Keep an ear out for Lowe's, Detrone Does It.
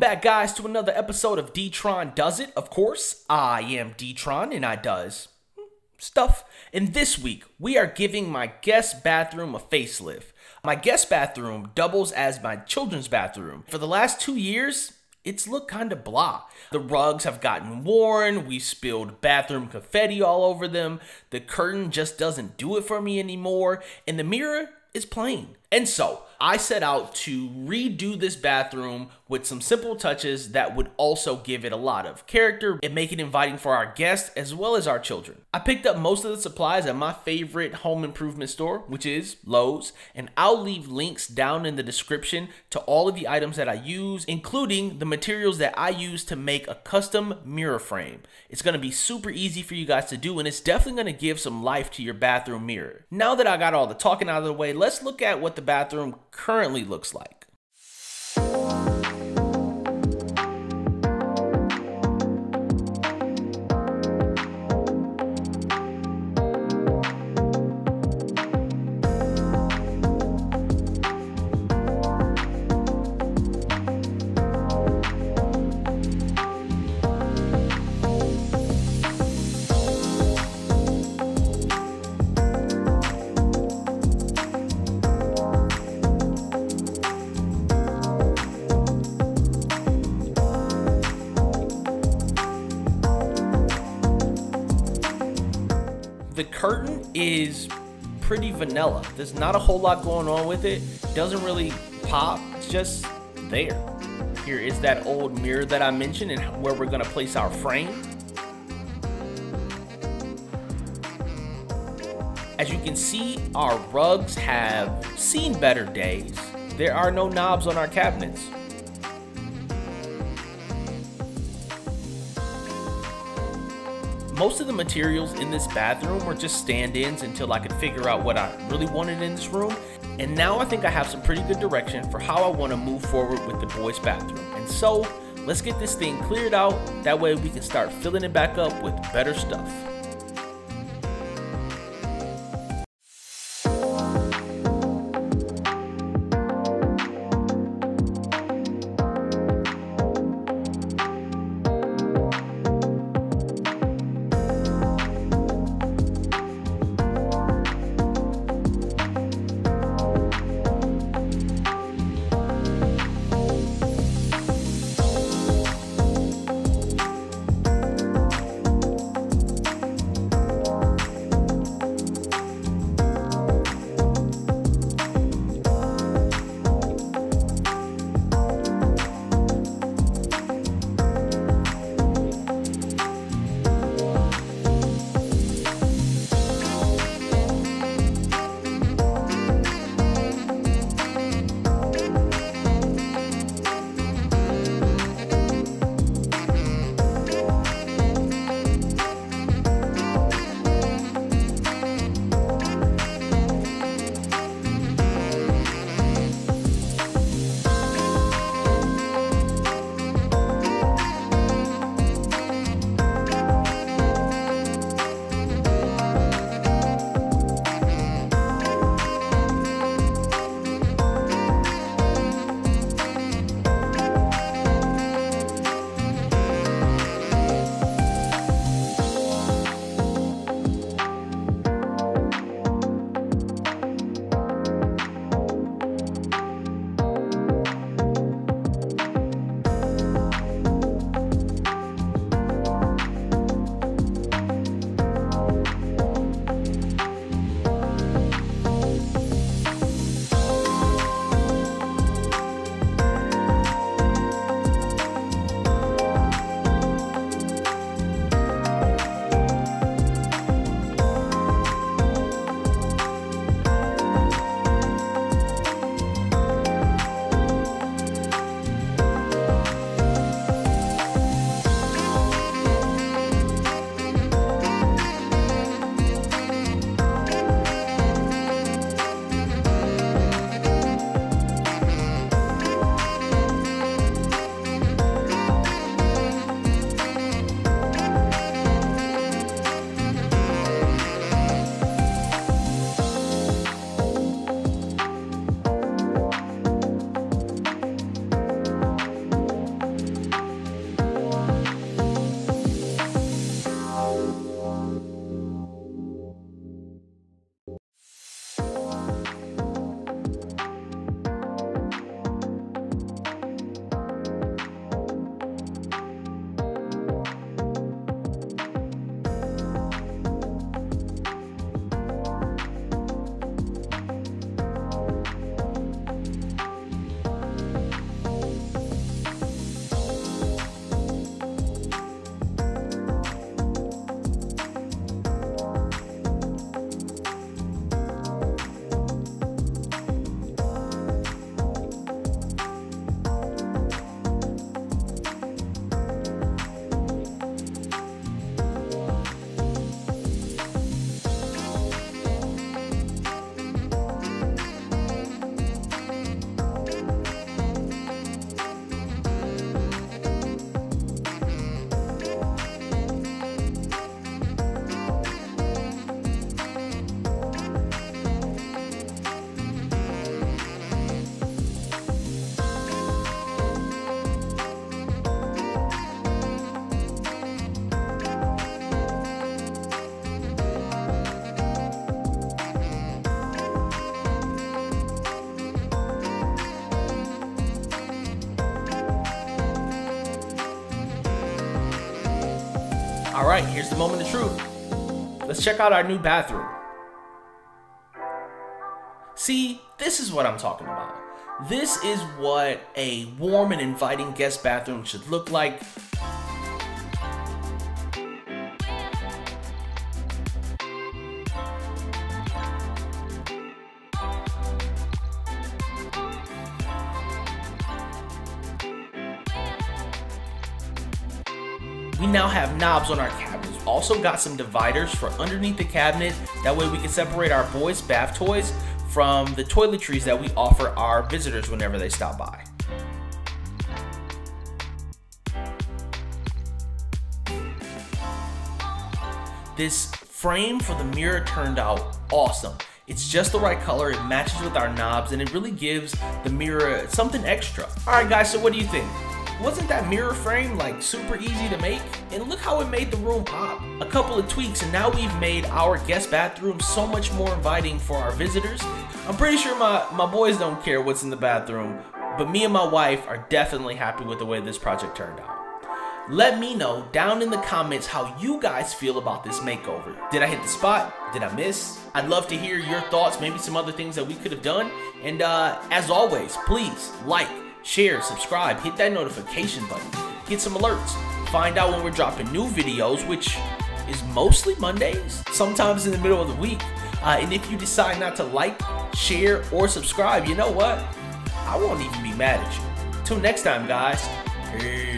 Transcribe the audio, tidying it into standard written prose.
Welcome back, guys, to another episode of Detrone Does It. Of course, I am Detrone, and I does stuff. And this week, we are giving my guest bathroom a facelift. My guest bathroom doubles as my children's bathroom. For the last 2 years, it's looked kind of blah. The rugs have gotten worn. We spilled bathroom confetti all over them. The curtain just doesn't do it for me anymore. And the mirror is plain. And so I set out to redo this bathroom with some simple touches that would also give it a lot of character and make it inviting for our guests as well as our children. I picked up most of the supplies at my favorite home improvement store, which is Lowe's, and I'll leave links down in the description to all of the items that I use, including the materials that I use to make a custom mirror frame. It's going to be super easy for you guys to do, and it's definitely going to give some life to your bathroom mirror. Now that I got all the talking out of the way, let's look at what the bathroom currently looks like. The curtain is pretty vanilla. There's not a whole lot going on with it. Doesn't really pop, it's just there. Here is that old mirror that I mentioned and where we're gonna place our frame. As you can see, our rugs have seen better days. There are no knobs on our cabinets. Most of the materials in this bathroom were just stand-ins until I could figure out what I really wanted in this room. And now I think I have some pretty good direction for how I want to move forward with the boys' bathroom. And so let's get this thing cleared out. That way we can start filling it back up with better stuff. All right, here's the moment of truth. Let's check out our new bathroom. See, this is what I'm talking about. This is what a warm and inviting guest bathroom should look like. We now have knobs on our cabinets. Also got some dividers for underneath the cabinet. That way we can separate our boys' bath toys from the toiletries that we offer our visitors whenever they stop by. This frame for the mirror turned out awesome. It's just the right color, it matches with our knobs, and it really gives the mirror something extra. All right guys, so what do you think? Wasn't that mirror frame like super easy to make? And look how it made the room pop. A couple of tweaks and now we've made our guest bathroom so much more inviting for our visitors. I'm pretty sure my boys don't care what's in the bathroom, but me and my wife are definitely happy with the way this project turned out. Let me know down in the comments how you guys feel about this makeover. Did I hit the spot? Did I miss? I'd love to hear your thoughts, maybe some other things that we could have done. And as always, please like, share, subscribe, hit that notification button, get some alerts, find out when we're dropping new videos, which is mostly Mondays, sometimes in the middle of the week. And if you decide not to like, share, or subscribe, you know what? I won't even be mad at you. Till next time, guys. Peace.